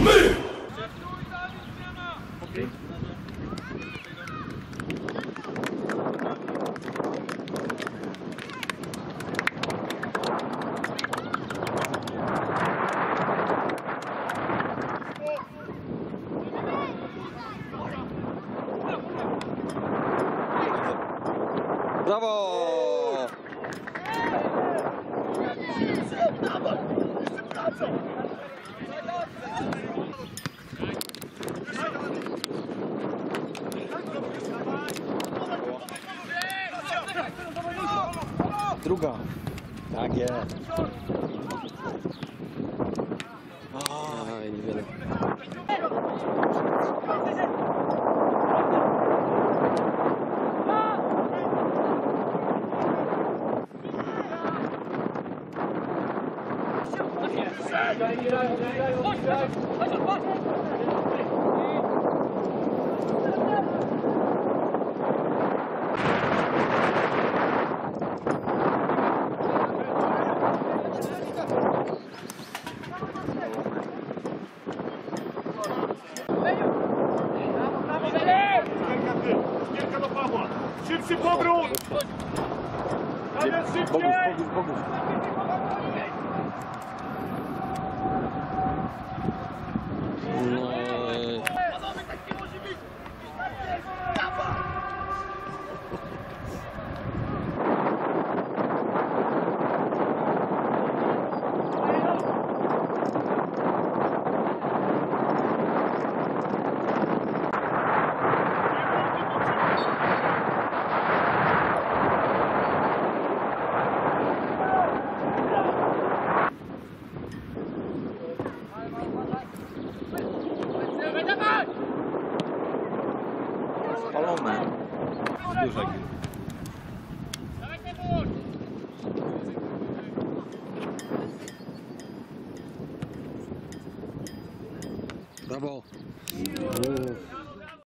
me! Okay. ¡Bravo! Druga. Tak je. Aj, niewiele. Szybszy powrót! Damian, szybciej! Bravo.